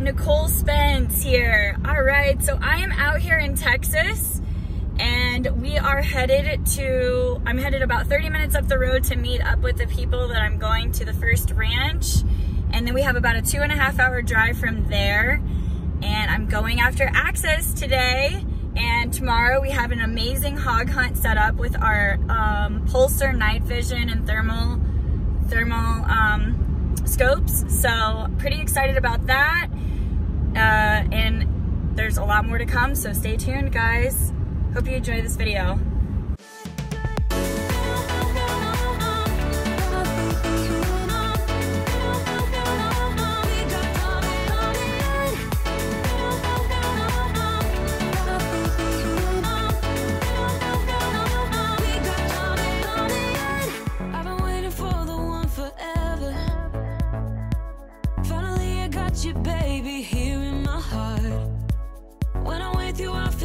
Nicole Spence here. All right, so I am out here in Texas and we are headed to, I'm headed about 30 minutes up the road to meet up with the people that I'm going to the first ranch. And then we have about a 2.5 hour drive from there. And I'm going after Axis today. And tomorrow we have an amazing hog hunt set up with our Pulsar night vision and thermal scopes. So pretty excited about that. And there's a lot more to come, so stay tuned, guys. Hope you enjoy this video.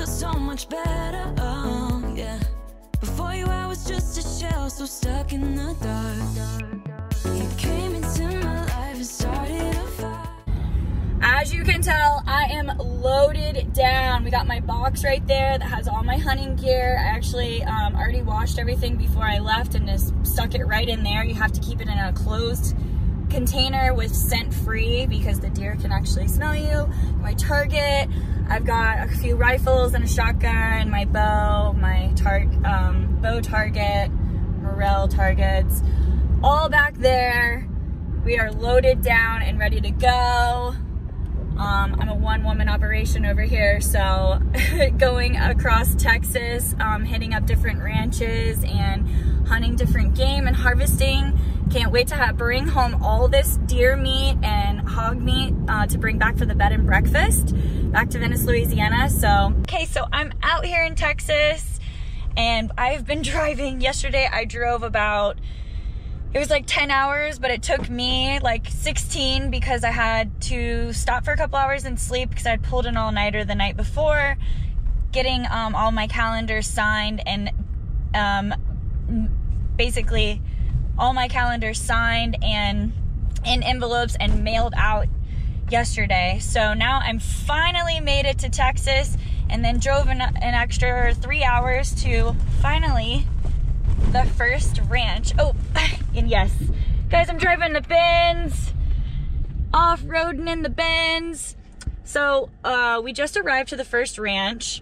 So much better, oh yeah. Before you I was just a shell, so stuck in the dark. You came into my life and started a fire. As you can tell, I am loaded down. We got my box right there that has all my hunting gear. I actually already washed everything before I left and just stuck it right in there. You have to keep it in a closed container with scent free because the deer can actually smell you. My target, I've got a few rifles and a shotgun, my bow, my bow target, morel targets, all back there. We are loaded down and ready to go. I'm a one-woman operation over here, so going across Texas, hitting up different ranches and hunting different game and harvesting. Can't wait to bring home all this deer meat and hog meat to bring back for the bed and breakfast back to Venice, Louisiana. So I'm out here in Texas and I've been driving. Yesterday I drove about, it was like 10 hours, but it took me like 16 because I had to stop for a couple hours and sleep because I'd pulled an all-nighter the night before, getting all my calendars signed and basically all my calendars signed and in envelopes and mailed out yesterday. So now I'm finally made it to Texas and then drove an extra 3 hours to finally the first ranch. Oh, and yes, guys, I'm driving the bins, off-roading in the bins. So we just arrived to the first ranch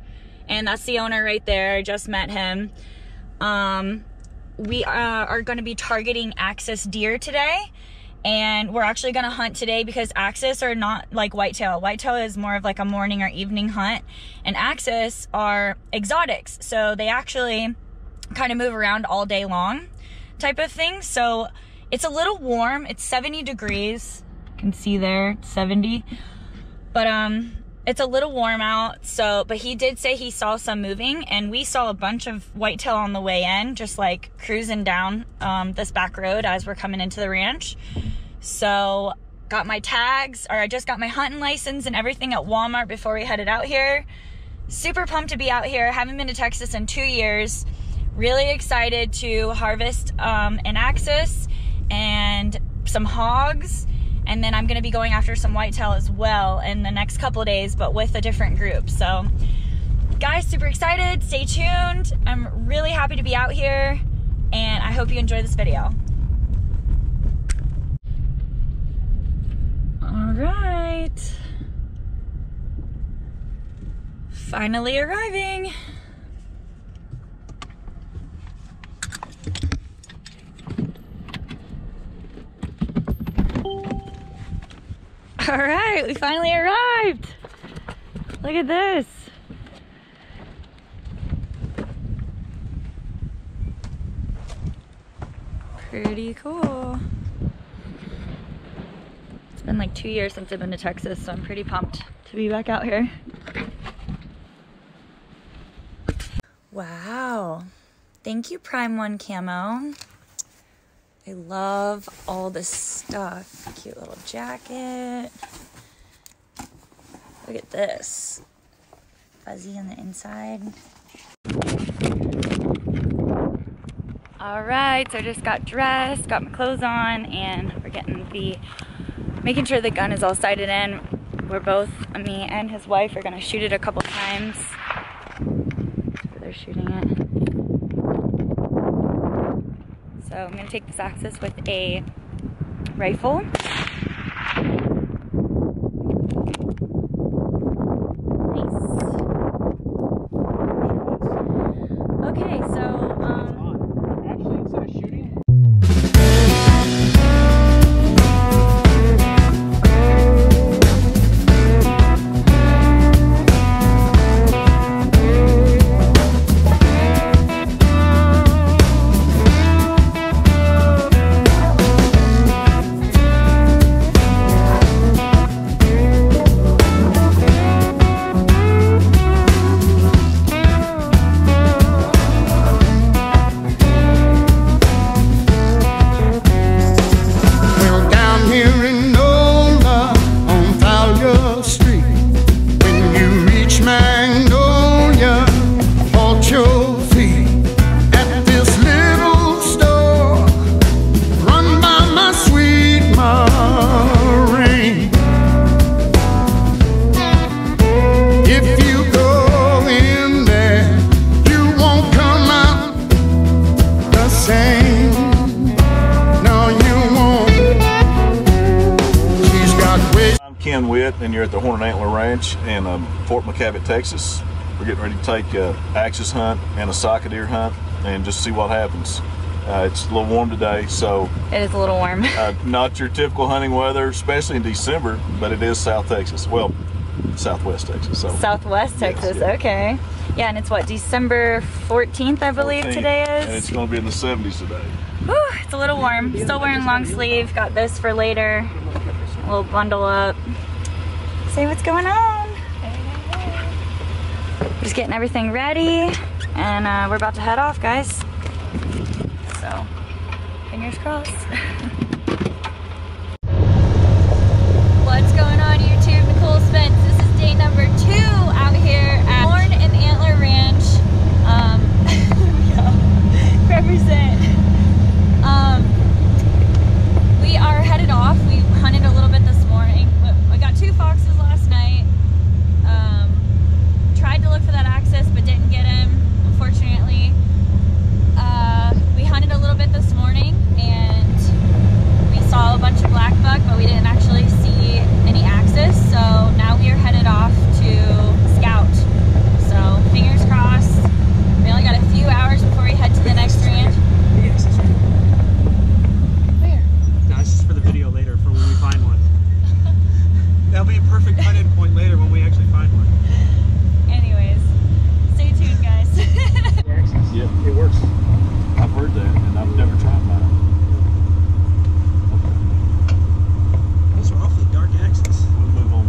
and that's the owner right there. I just met him. We are going to be targeting Axis deer today, and we're actually going to hunt today because Axis are not like whitetail. Whitetail is more of like a morning or evening hunt, and Axis are exotics, so they actually kind of move around all day long type of thing. So it's a little warm. It's 70 degrees. You can see there, it's 70. But it's a little warm out, so, but he did say he saw some moving, and we saw a bunch of whitetail on the way in, just like cruising down this back road as we're coming into the ranch. So got my tags, or I just got my hunting license and everything at Walmart before we headed out here. Super pumped to be out here. Haven't been to Texas in 2 years. Really excited to harvest an Axis and some hogs. And then I'm gonna be going after some whitetail as well in the next couple of days, but with a different group. So guys, super excited, stay tuned. I'm really happy to be out here and I hope you enjoy this video. All right. Finally arriving. All right, we finally arrived. Look at this. Pretty cool. It's been like 2 years since I've been to Texas, so I'm pretty pumped to be back out here. Wow. Thank you, Prime One Camo. I love all this stuff. Cute little jacket. Look at this. Fuzzy on the inside. All right, so I just got dressed, got my clothes on, and we're making sure the gun is all sighted in. We're both, me and his wife, are gonna shoot it a couple times. That's where they're shooting it. So I'm gonna take this Axis with a rifle. And you're at the Horn and Antler Ranch in Fort McCavitt, Texas. We're getting ready to take an axis hunt and a sock deer hunt and just see what happens. It's a little warm today, so... It is a little warm. Not your typical hunting weather, especially in December, but it is South Texas. Well, Southwest Texas. So. Southwest Texas, yes, yeah. Okay. Yeah, and it's what, December 14th, I believe, 14th, today is? And it's going to be in the 70s today. Whew, it's a little warm. Still wearing long sleeve. Got this for later. A little bundle up. See what's going on. We're just getting everything ready, and we're about to head off, guys. So, fingers crossed. What's going on, YouTube? Nicole Spence. This is day number 2 out here at Horn and Antler Ranch. Represent. We are headed off. We hunted a little bit this morning. We got 2 foxes. Tried to look for that axis but didn't get him, unfortunately. We hunted a little bit this morning and we saw a bunch of black buck, but we didn't actually see any axis, so now we are headed off to scout. So fingers crossed. We only got a few hours before we head to the next ranch. Where? No, it's just for the video later for when we find one. That'll be a perfect hunting point later when we actually find one. Yeah, it works. I've heard that, and I've never tried mine. Those are awfully dark axes. We'll move on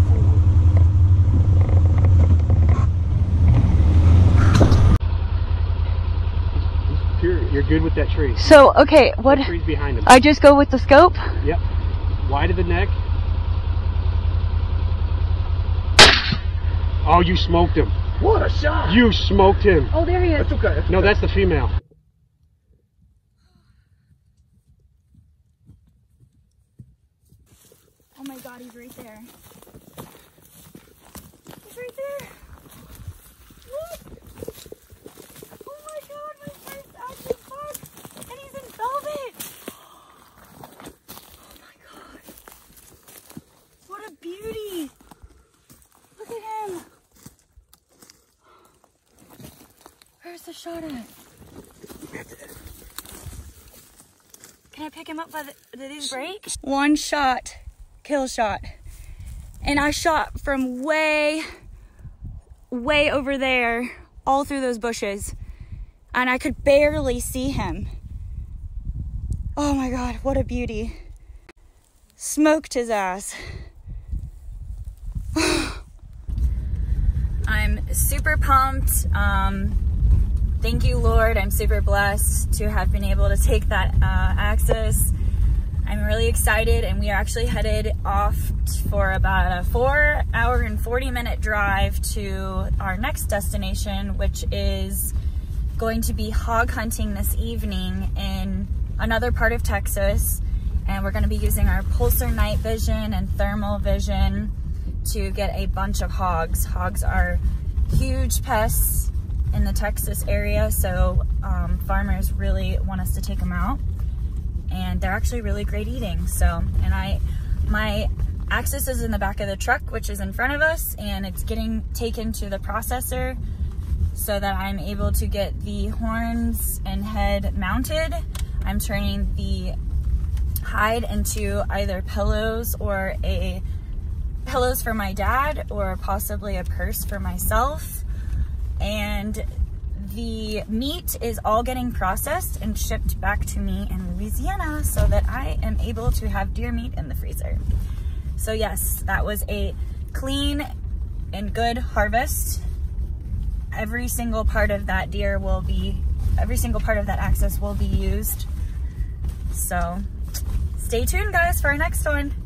forward. Pure, you're good with that tree. So, okay, what? The tree's behind them. I just go with the scope? Yep. Wide of the neck. Oh, you smoked him. What a shot! You smoked him. Oh, there he is. That's okay. That's no, okay. That's the female. Oh my God, he's right there. He's right there. What? Oh my God, my first actual fox, and he's in velvet. Oh my God! What a beauty! Look at him. Where's the shot at? Can I pick him up by the, did these break? One shot, kill shot. And I shot from way over there, all through those bushes. And I could barely see him. Oh my God, what a beauty. Smoked his ass. I'm super pumped. Thank you, Lord. I'm super blessed to have been able to take that axis. I'm really excited, and we are actually headed off for about a 4-hour and 40-minute drive to our next destination, which is going to be hog hunting this evening in another part of Texas. And we're going to be using our Pulsar night vision and thermal vision to get a bunch of hogs. Hogs are huge pests in the Texas area, so farmers really want us to take them out, and they're actually really great eating. So, and my Axis is in the back of the truck, which is in front of us, and it's getting taken to the processor so that I'm able to get the horns and head mounted. I'm turning the hide into either pillows or pillows for my dad, or possibly a purse for myself. And the meat is all getting processed and shipped back to me in Louisiana so that I am able to have deer meat in the freezer. So yes, that was a clean and good harvest. Every single part of that deer will be, every single part of that Axis will be used. So stay tuned guys for our next one.